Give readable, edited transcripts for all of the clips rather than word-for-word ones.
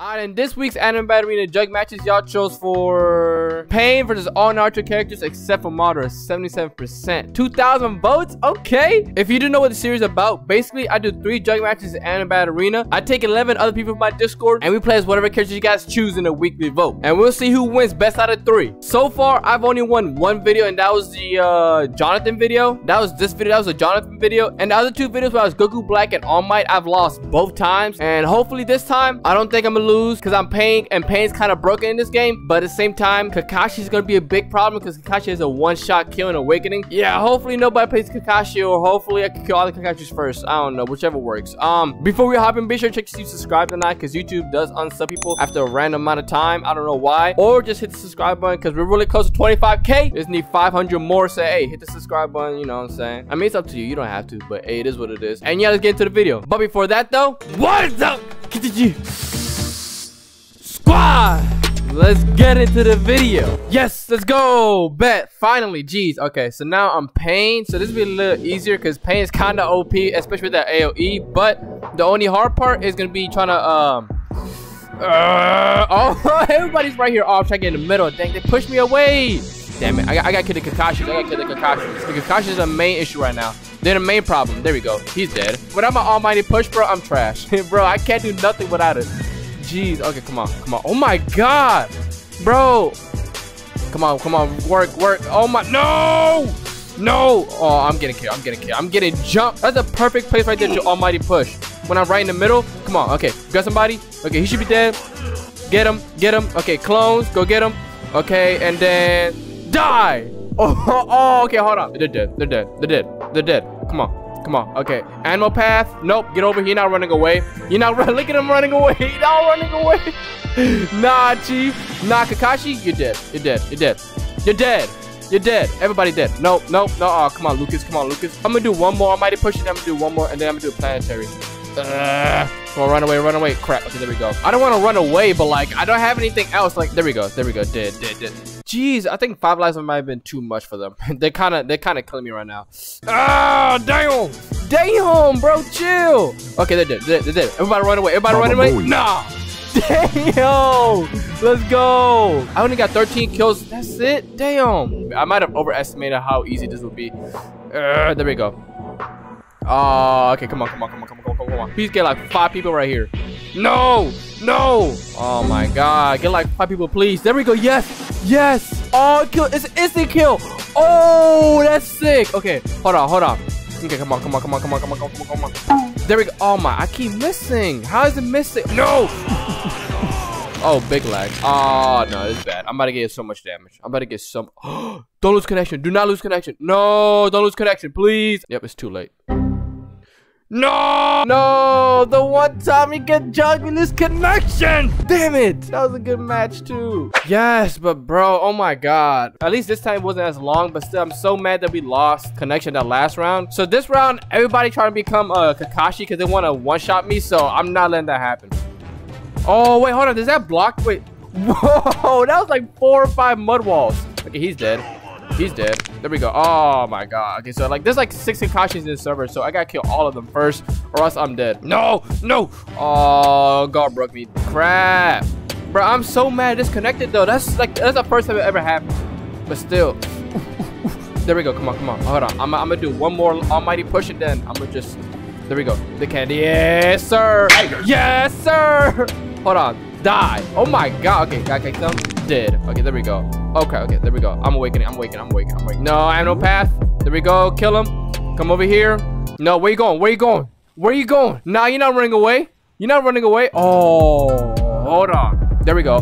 Alright, in this week's Anime Battle Arena jug matches, y'all chose for Pain versus all Naruto characters except for Madara, 77%. 2,000 votes? Okay. If you didn't know what the series is about, basically I do 3 jug matches in Anime Battle Arena. I take 11 other people from my Discord and we play as whatever characters you guys choose in a weekly vote. And we'll see who wins best out of 3. So far, I've only won 1 video, and that was the Jonathan video. That was this video, that was the Jonathan video. And the other 2 videos where I was Goku Black and All Might, I've lost both times. And hopefully this time, I don't think I'm gonna lose, because I'm Pain, and Pain's kind of broken in this game. But at the same time, Kakashi's gonna be a big problem because Kakashi has a one-shot kill in Awakening. Yeah, hopefully nobody plays Kakashi, or hopefully I can kill all the Kakashis first. I don't know, whichever works. Before we hop in, be sure to check to see if you subscribe tonight, because YouTube does unsub people after a random amount of time. I don't know why. Or just hit the subscribe button because we're really close to 25K. Just need 500 more. Say, hey, hit the subscribe button. You know what I'm saying? I mean, it's up to you. You don't have to, but hey, it is what it is. And yeah, let's get into the video. But before that though, what is up, KTG Squad? Let's get into the video. Yes, let's go. Bet. Finally. Jeez. Okay, so now I'm Pain. So this will be a little easier because Pain is kind of OP, especially with that AoE. But the only hard part is going to be trying to... oh, everybody's right here. Oh, I'm trying to get in the middle. Dang, they pushed me away. Damn it. I got to kill the Kakashis. The Kakashis is the main issue right now. They're the main problem. There we go. He's dead. Without my Almighty Push, bro, I'm trash. Bro, I can't do nothing without it. Jeez, okay, come on, come on. Oh my god, bro. Come on, come on, work, work. Oh my, no, no. Oh, I'm getting killed, I'm getting killed. I'm getting jumped. That's a perfect place right there to Almighty Push. When I'm right in the middle, come on, okay. Got somebody? Okay, he should be dead. Get him, get him. Okay, clones, go get him. Okay, and then die. Oh, okay, hold on. They're dead, they're dead, they're dead, they're dead. Come on. Come on, okay. Animal Path. Nope, get over here. You're not running away. You're not running. Look at him running away. He's not running away. Nah, Chief. Nah, Kakashi. You're dead. You're dead. You're dead. You're dead. You're dead. Everybody dead. Nope, nope, no. Oh, come on, Lucas. Come on, Lucas. I'm gonna do one more. I might push it. I'm gonna do one more, and then I'm gonna do a planetary. Come on, run away, run away. Crap. Okay, there we go. I don't want to run away, but like, I don't have anything else. Like, there we go. There we go. Dead, dead, dead. Jeez, I think 5 lives might have been too much for them. they're kind of killing me right now. Ah, damn! Damn, bro, chill! Okay, they're dead. Everybody run away, everybody run away. Nah! Damn! Let's go! I only got 13 kills, that's it? Damn! I might have overestimated how easy this would be. There we go. Oh, okay, come on. Please get like 5 people right here. No! No! Oh my god, get like 5 people, please. There we go, yes! Yes! Oh, kill! It's an instant kill! Oh, that's sick! Okay, hold on. Okay, come on. There we go. Oh my, I keep missing. How is it missing? No! Oh, big lag. Oh no, it's bad. I'm about to get so much damage. I'm about to get some. Don't lose connection. Do not lose connection. No, don't lose connection, please. Yep, it's too late. No! No! The one time he can judge me this connection! Damn it! That was a good match too. Yes, but bro, oh my god. At least this time it wasn't as long, but still I'm so mad that we lost connection that last round. So this round, everybody trying to become Kakashi because they want to one-shot me, so I'm not letting that happen. Oh, wait, hold on. Is that blocked? Wait. Whoa! That was like 4 or 5 mud walls. Okay, he's dead. He's dead. There we go. Oh my god. Okay, so like there's like 6 Kakashis in this server, so I gotta kill all of them first, or else I'm dead. No, no. Oh, God broke me. Crap. Bro, I'm so mad disconnected though. That's like that's the first time it ever happened. But still. There we go. Come on. Hold on. I'm gonna do one more Almighty Push and then I'm gonna just. There we go. The candy. Yes, sir. Yes, sir. Hold on. Die. Oh my god. Okay, gotta kick them. Dead. Okay, there we go. Okay, there we go. I'm awakening. No, I have no path. There we go. Kill him. Come over here. No, where you going? Nah, you're not running away. Oh, hold on. There we go.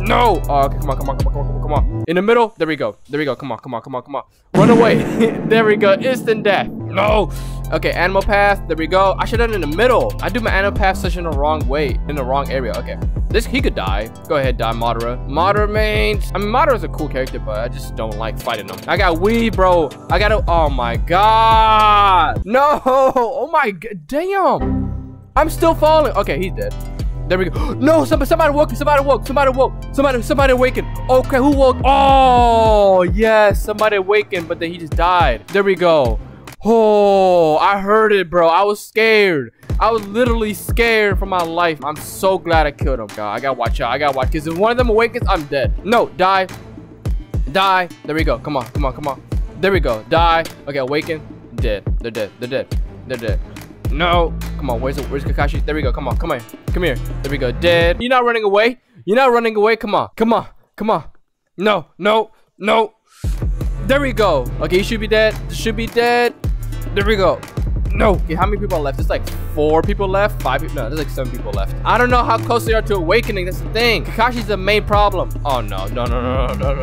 No. Oh, okay, come on. In the middle. There we go. Come on. Run away. There we go. Instant death. No. Okay, Animal Path. There we go. I should have done it in the middle. I do my Animal Path such in the wrong way, in the wrong area. Okay. This, he could die. Go ahead, die, Madara. Madara main. I mean, Madara's a cool character, but I just don't like fighting him. I got Wii, bro. I got to. Oh my god. No. Oh my god. Damn. I'm still falling. Okay, he's dead. There we go. No, somebody awakened. Okay, who woke? Oh, yes, somebody awakened, but then he just died. There we go. Oh, I heard it, bro. I was scared. I was literally scared for my life. I'm so glad I killed him, God. I gotta watch out. I gotta watch. Because if one of them awakens, I'm dead. No, die. Die. There we go. Come on, come on, come on. There we go. Die. Okay, awaken. Dead. They're dead. They're dead. They're dead. No. Come on. Where's Kakashi? There we go. Come on. Come here. Come here. There we go. Dead. You're not running away. You're not running away. Come on. Come on. Come on. No. No. No. There we go. Okay, you should be dead. Should be dead. There we go. No. Okay, how many people are left? There's like 4 people left. 5 people. No, there's like 7 people left. I don't know how close they are to awakening. That's the thing. Kakashi's the main problem. Oh no. No, no, no, no, no,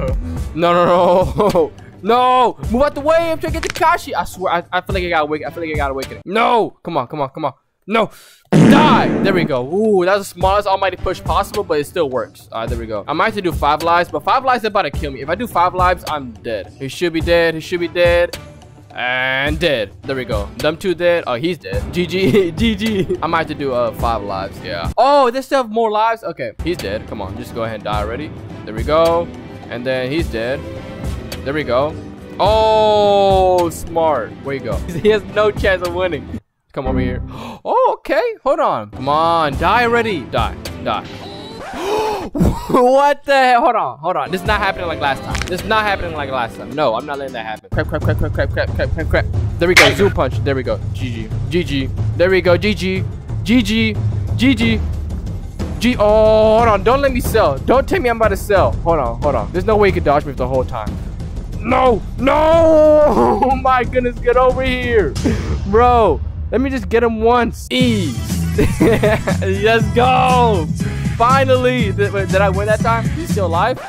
no, no, no. No! Move out the way! I'm trying to get to Kakashi! I swear, I feel like I got awakened. I feel like I got awakened. No! Come on, come on, come on. No! Die! There we go. Ooh, that was the smallest Almighty Push possible, but it still works. Alright, there we go. I might have to do 5 lives, but 5 lives is about to kill me. If I do 5 lives, I'm dead. He should be dead. He should be dead. And dead. There we go. Them 2 dead. Oh, he's dead. GG. GG. I might have to do 5 lives. Yeah. Oh, they still have more lives? Okay. He's dead. Come on. Just go ahead and die already. There we go. And then he's dead. There we go. Oh, smart. Where you go? He has no chance of winning. Come over here. Oh, okay. Hold on. Come on. Die already. Die. Die. What the hell? Hold on. Hold on. This is not happening like last time. This is not happening like last time. No, I'm not letting that happen. Crap, crap, crap, crap, crap, crap, crap, crap, crap. There we go. Zoo punch. There we go. GG. GG. There we go. GG. GG. GG. G. Oh, hold on. Don't let me sell. Don't tell me I'm about to sell. Hold on. Hold on. There's no way you could dodge me the whole time. No, no, oh my goodness, get over here. Bro, let me just get him once. Ease. Let's go. Finally. Did I win that time? He's still alive?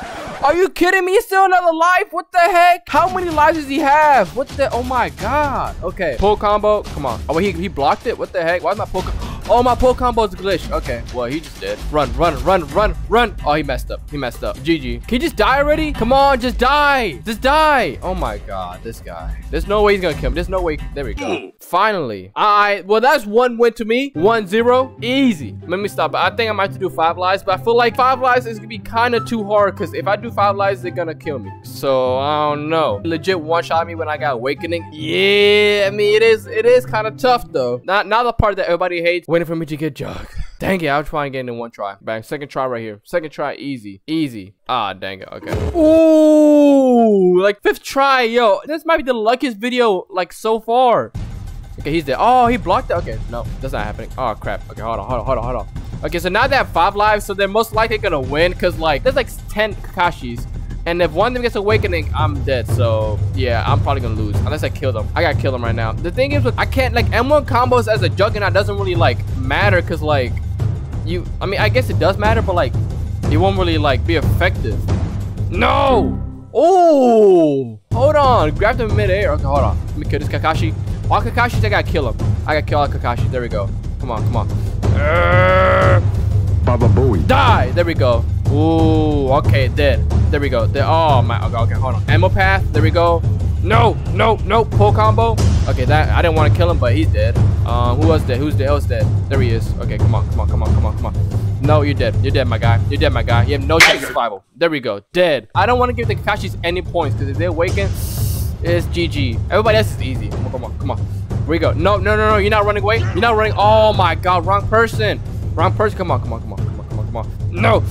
Are you kidding me? He's still another life. What the heck? How many lives does he have? What the? Oh my God. Okay. Pull combo. Come on. Oh, he blocked it. What the heck? Why is my pull combo? Oh, my pull combo's glitched. Okay. Well, he just did. Run, run, run, run, run. Oh, he messed up. He messed up. GG. Can he just die already? Come on, just die. Just die. Oh my God, this guy. There's no way he's gonna kill him. There's no way. There we go. Finally. Alright, well, that's 1 win to me. 1-0. Easy. Let me stop. I think I might have to do 5 lives, but I feel like 5 lives is gonna be kind of too hard because if I do 5 lives, they're gonna kill me. So I don't know. Legit one-shot me when I got awakening. Yeah, I mean it is kind of tough though. Not the part that everybody hates. Waiting for me to get jugged. Dang it, I'll try and get it in 1 try. Bang, second try right here. Second try, easy, easy. Ah, dang it, okay. Ooh, like 5th try, yo. This might be the luckiest video, like, so far. Okay, he's there. Oh, he blocked it. Okay, no, that's not happening. Oh, crap. Okay, hold on, hold on, hold on, hold on. Okay, so now they have 5 lives, so they're most likely gonna win, because, like, there's, like, 10 Kakashis. And if one of them gets awakening, I'm dead. So yeah, I'm probably gonna lose unless I kill them. I gotta kill them right now. The thing is, I can't like M1 combos as a juggernaut doesn't really like matter because like you. I mean, I guess it does matter, but like it won't really like be effective. No. Oh, hold on. Grab them midair. Okay, hold on. Let me kill this Kakashi. All Kakashis, I gotta kill him. I gotta kill all Kakashi. There we go. Come on, come on. Baba Booey. Die. There we go. Ooh, okay, dead. There we go. There, oh my, okay, hold on. Animal Path, there we go. No, no, no, pull combo. Okay, that, I didn't want to kill him, but he's dead. Who else dead? Who's dead? Who's dead? There he is. Okay, come on, come on, come on, come on, come on. No, you're dead. You're dead, my guy. You're dead, my guy. You have no chance of survival. There we go, dead. I don't want to give the Kakashis any points, because if they awaken, it's GG. Everybody else is easy. Come on, come on, come on. Here we go. No, no, no, no, you're not running away. You're not running. Oh my God, wrong person. Wrong person, come on, come on, come on, come on, come on, come on. No.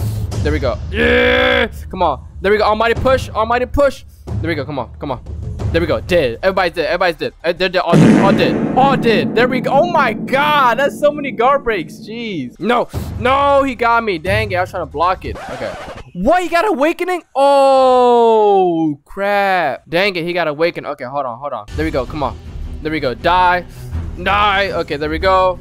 There we go. Yeah. Come on. There we go. Almighty push. Almighty push. There we go. Come on. Come on. There we go. Dead. Everybody's dead. Everybody's dead. They're dead. All dead. All dead. All dead. There we go. Oh my God. That's so many guard breaks. Jeez. No. No. He got me. Dang it. I was trying to block it. Okay. What? He got awakening? Oh, crap. Dang it. He got awakened. Okay. Hold on. Hold on. There we go. Come on. There we go. Die. Die. Okay. There we go.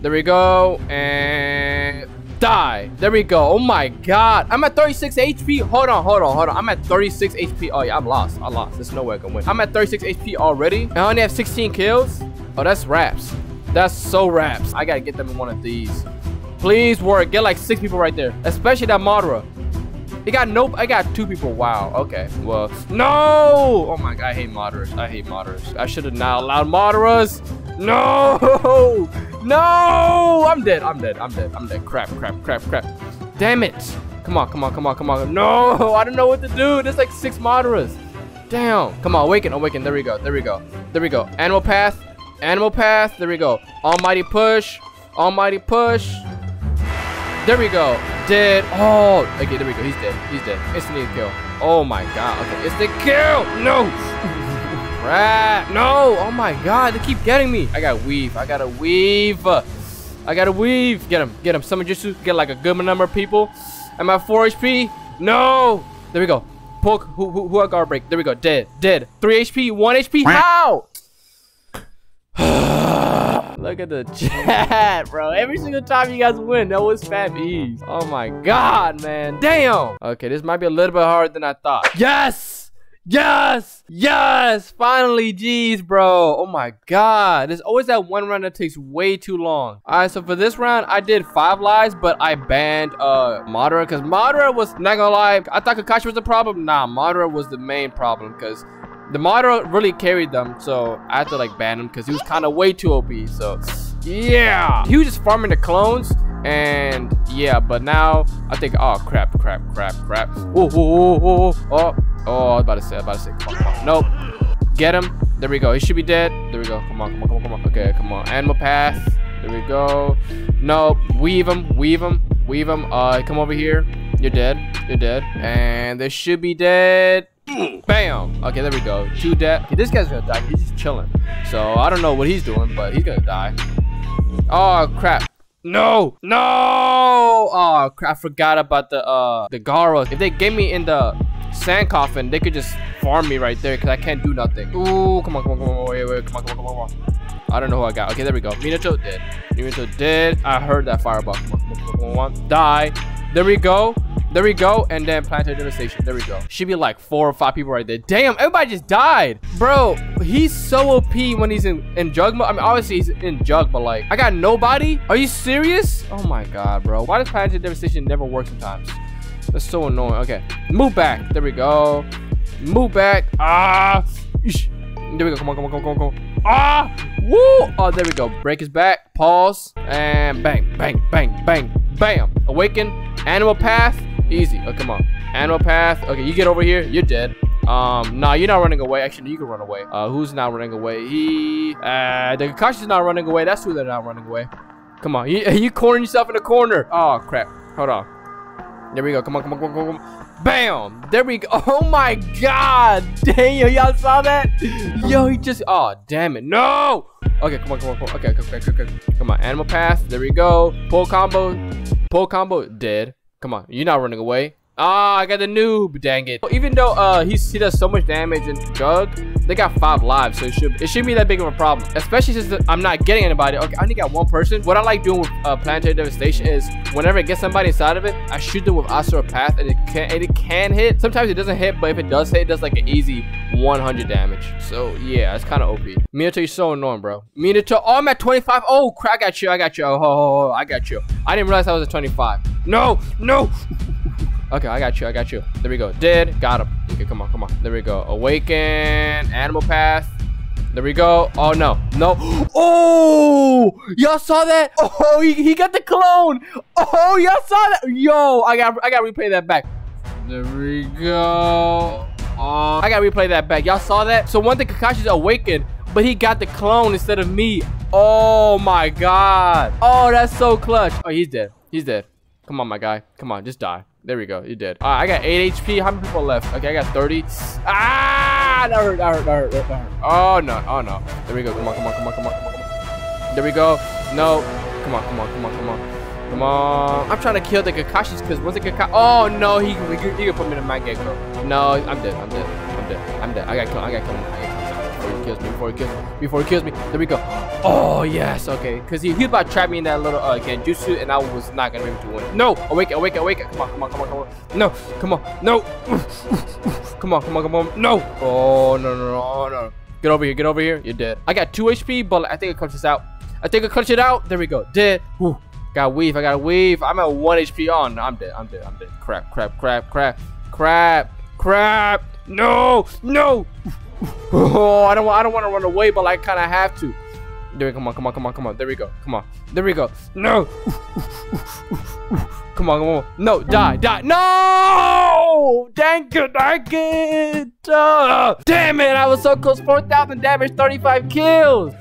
There we go. And... die. There we go. Oh my God. I'm at 36 HP. Hold on, hold on, hold on. I'm at 36 HP. Oh yeah, I'm lost. I lost. There's no way I can win. I'm at 36 HP already. I only have 16 kills. Oh, that's wraps. That's so wraps. I gotta get them in one of these. Please work. Get like 6 people right there. Especially that Madara. He got nope. I got 2 people. Wow. Okay. Well, no. Oh my God. I hate Madaras. I hate Madaras. I should have not allowed Madaras. No. No! I'm dead. I'm dead. I'm dead. I'm dead. Crap, crap, crap, crap. Damn it. Come on, come on, come on, come on. No, I don't know what to do. There's like 6 Madaras. Damn. Come on, awaken, awaken. There we go, there we go, there we go. Animal Path, Animal Path, there we go. Almighty Push, Almighty Push. There we go. Dead. Oh, okay, there we go. He's dead, he's dead. Instantly kill. Oh my god. Okay, it's the kill. No. Crap. No. Oh my god, they keep getting me. I gotta weave, I gotta weave. I gotta weave. Get him, get him. Summon Jutsu, get like a good number of people. Am I 4 HP? No. There we go. Poke, who I gotta break. There we go. Dead, dead. 3 HP, 1 HP. How? Look at the chat, bro. Every single time you guys win, that was fat ease. Oh my god, man. Damn. Okay, this might be a little bit harder than I thought. Yes! Yes! Yes! Finally, jeez, bro. Oh my god. There's always that one round that takes way too long. Alright, so for this round, I did 5 lives, but I banned Madara because Madara was, not gonna lie, I thought Kakashi was the problem. Nah, Madara was the main problem because the Madara really carried them, so I had to like ban him because he was kind of way too OP. So yeah, he was just farming the clones, and yeah, but now I think, oh crap, crap, crap, crap. Oh, oh, oh, oh, oh, I was about to say, come on, come on. Nope, get him. There we go. He should be dead. There we go. Come on, come on, come on, come on. Okay, come on. Animal Path. There we go. Nope. Weave him, weave him, weave him. Come over here. You're dead. You're dead, and they should be dead. Bam! Okay, there we go. 2 dead. Okay, this guy's gonna die. He's just chilling. So I don't know what he's doing, but he's gonna die. Oh crap! No! No! Oh crap! I forgot about the Gaara. If they get me in the sand coffin, they could just farm me right there because I can't do nothing. Ooh! Come on! Come on! Come on! Wait! Wait! Come on! Come on! Come on! Come on! I don't know who I got. Okay, there we go. Minato dead. Minato dead. I heard that fireball. Come on! Come on! Come on! Come on. Die! There we go. There we go, and then Planetary Devastation. There we go. Should be like 4 or 5 people right there. Damn, everybody just died. Bro, he's so OP when he's in jug mode. I mean, obviously he's in jug, but like, I got nobody? Are you serious? Oh my god, bro. Why does Planetary Devastation never work sometimes? That's so annoying. Okay, move back. There we go. Move back. Ah. There we go. Come on, come on, come on, come on. Ah. Woo. Oh, there we go. Break his back. Pause. And bang, bang, bang, bang, bam. Awaken. Animal Path. Easy. Oh, come on. Animal Path. Okay, you get over here. You're dead. Nah, you're not running away. Actually, you can run away. Who's not running away? He... the Kakashi's not running away. That's who they're not running away. Come on. You cornering yourself in the corner. Oh, crap. Hold on. There we go. Come on, come on, come on, come on. Bam. There we go. Oh, my God. Damn, y'all saw that? Yo, he just... Oh, damn it. No! Okay, come on, come on, come on. Okay, okay, okay, okay. Come on. Animal Path. There we go. Pull combo. Pull combo. Dead. Come on, you're not running away. Ah, I got the noob, dang it. Even though he does so much damage and jug, they got 5 lives, so it should be that big of a problem. Especially since I'm not getting anybody. Okay, I only got 1 person. What I like doing with Planetary Devastation is whenever it gets somebody inside of it, I shoot them with Astral Path, and it can hit. Sometimes it doesn't hit, but if it does hit, it does like an easy 100 damage. So yeah, it's kind of OP. Minato, you're so annoying, bro. Minato, oh, I'm at 25. Oh crap, I got you, I got you. Oh, I got you. I didn't realize I was at 25. No, no. Okay, I got you, I got you. There we go. Dead. Got him. Okay, come on, come on. There we go. Awaken. Animal Path. There we go. Oh, no. No. Oh! Y'all saw that? Oh, he got the clone. Oh, y'all saw that? Yo, I got to replay that back. There we go. Oh, I got to replay that back. Y'all saw that? So one thing, Kakashi's awakened, but he got the clone instead of me. Oh, my God. Oh, that's so clutch. Oh, he's dead. He's dead. Come on, my guy. Come on, just die. There we go. You're dead. All right, I got 8 HP. How many people left? Okay, I got 30. Ah! That hurt, that hurt, that hurt, that hurt. Oh, no. Oh, no. There we go. Come on, come on, come on, come on, come on. There we go. No. Come on, come on, come on, come on. Come on. I'm trying to kill the Kakashis because once the Kakashi... Oh, no. He can put me in my gecko. No, I'm dead. I'm dead. I'm dead. I'm dead. I got killed. I got killed. I got killed. Before he kills me. There we go. Oh yes. Okay, because he about to trap me in that little genjutsu, and I was not gonna be able to win. No. Awaken, awaken, awaken. Come on, come on, come on, come on. No. Come on. No. Come on, come on, come on. No. Oh no, no, no, oh, no. Get over here, get over here. You're dead. I got 2 HP, but I think I clutch this out. I think I clutch it out. There we go. Dead. Whew. Got weave. I got weave. I'm at 1 HP on. Oh, no, I'm dead. I'm dead. I'm dead. Crap. Crap. Crap. Crap. Crap. Crap. No. No. Oh, I don't want to run away, but I kind of have to. There we go. Come on, come on, come on, come on. There we go. Come on. There we go. No. Come on, come on. No, die, die. No! Dang it, dang it. Damn it, I was so close. 4,000 damage, 35 kills.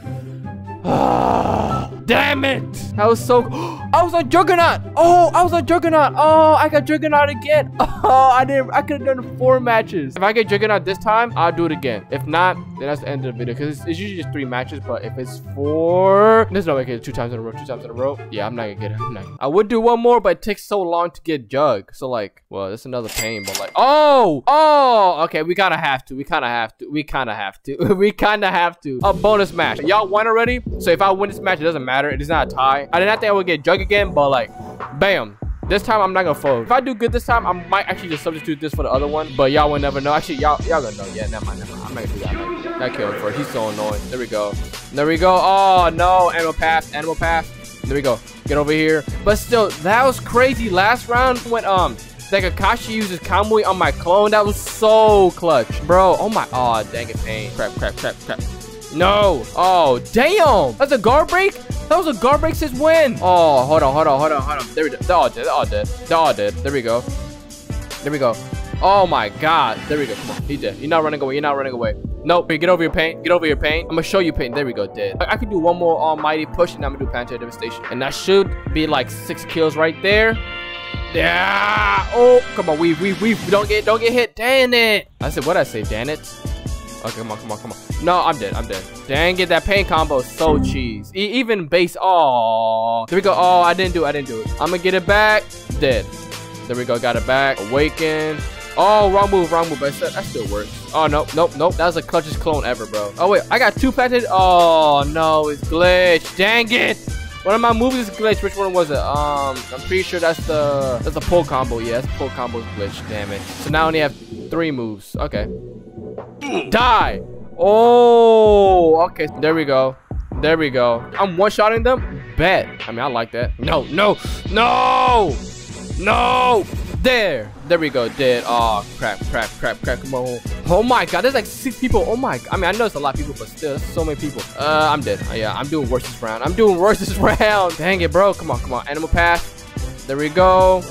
Damn it. That was so... I was on Juggernaut. Oh, I was on Juggernaut. Oh, I got Juggernaut again. Oh, I could have done 4 matches. If I get Juggernaut this time, I'll do it again. If not, then that's the end of the video. Because it's usually just 3 matches. But if it's 4, there's no way I get it 2 times in a row. Yeah, I'm not going to get it. I would do 1 more, but it takes so long to get Jug. So, like, well, that's another pain. But, like, oh, oh, okay. We kind of have to. We kind of have to. We kind of have to. We kind of have to. A bonus match. Y'all won already. So, if I win this match, it doesn't matter. It is not a tie. I did not think I would get Jug again, but like, bam, this time I'm not gonna fold. If I do good this time, I might actually just substitute this for the other one, but y'all will never know. Actually, y'all gonna know. Yeah, never mind. I'm not gonna do that. That killed for. He's so annoying. There we go. There we go. Oh no, Animal Path. Animal Path. There we go. Get over here. But still, that was crazy. Last round when that Kakashi uses Kamui on my clone. That was so clutch, bro. Oh my. Oh dang it, Pain. Crap, crap, crap, crap. No. Oh damn. That's a guard break. That was a guard break since when? Oh, hold on. There we go. They're all dead. They're all dead. There we go. Oh my god. There we go. Come on. He's dead. You're not running away. Nope. Get over your pain. I'm gonna show you pain. There we go. Dead. I could do 1 more Almighty Push and I'm gonna do Planetary Devastation. And that should be like 6 kills right there. Yeah. Oh, come on. We don't get hit. Damn it. I said what I say, damn it. Okay, come on. No, I'm dead. Dang it, that Pain combo is so cheese. Even base, oh. There we go, oh, I didn't do it. I'm gonna get it back, dead. There we go, got it back, awaken. Oh, wrong move, but that still works. Oh, nope. That was the clutchest clone ever, bro. Oh, wait, I got 2 planted. Oh, no, it's glitched, dang it. One of my moves is glitched. Which one was it? I'm pretty sure that's the pull combo. Yeah, that's pull combo glitch, damn it. So now I only have 3 moves, okay. Die. Oh, okay, there we go. I'm one-shotting them, bet. I mean, I like that. No, there we go, dead. Oh, crap. Come on. Oh my god, there's like 6 people. Oh my god. I mean, I know it's a lot of people, but still so many people. I'm dead. Yeah, I'm doing worse this round. Dang it, bro. Come on. Animal Path. There we go.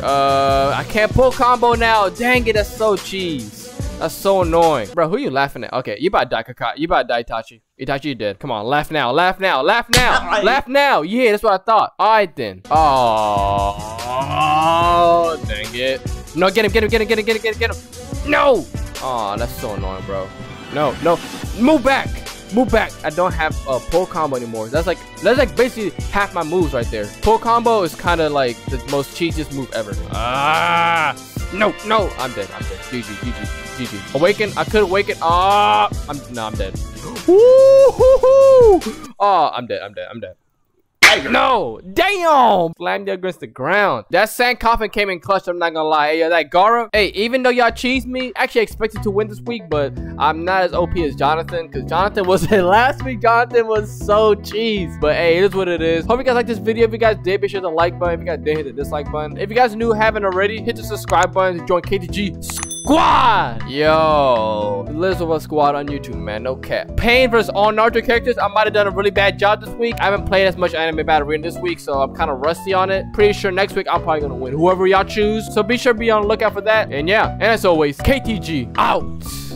I can't pull combo now. Dang it, that's so cheese. That's so annoying. Bro, who you laughing at? Okay, you about to die, Kakashi. You about to die, Itachi. Itachi dead. Come on, laugh now. Laugh now. Yeah, that's what I thought. All right, then. Oh, dang it. No, get him. No. Oh, that's so annoying, bro. No. Move back. I don't have a pull combo anymore. That's like basically half my moves right there. Pull combo is kind of like the most cheesiest move ever. Ah. No. I'm dead. GG. Awaken. I could awaken. Ah. I'm dead. Woohoo! Oh, I'm dead. No, damn! Slammed you against the ground. That sand coffin came in clutch, I'm not gonna lie. Hey, yo, that Gaara. Hey, even though y'all cheesed me, actually expected to win this week, but I'm not as OP as Jonathan, because Jonathan was in last week. Jonathan was so cheesed. But hey, it is what it is. Hope you guys like this video. If you guys did, be sure to like button. If you guys did, hit the dislike button. If you guys new, haven't already, hit the subscribe button to join KTG Squad. Yo, lives with a squad on YouTube, man. No cap. Pain versus all Naruto characters. I might have done a really bad job this week. I haven't played as much anime Battle Arena this week, so I'm kind of rusty on it. Pretty sure next week I'm probably gonna win whoever y'all choose, so be sure to be on the lookout for that. And yeah, and as always, KTG out.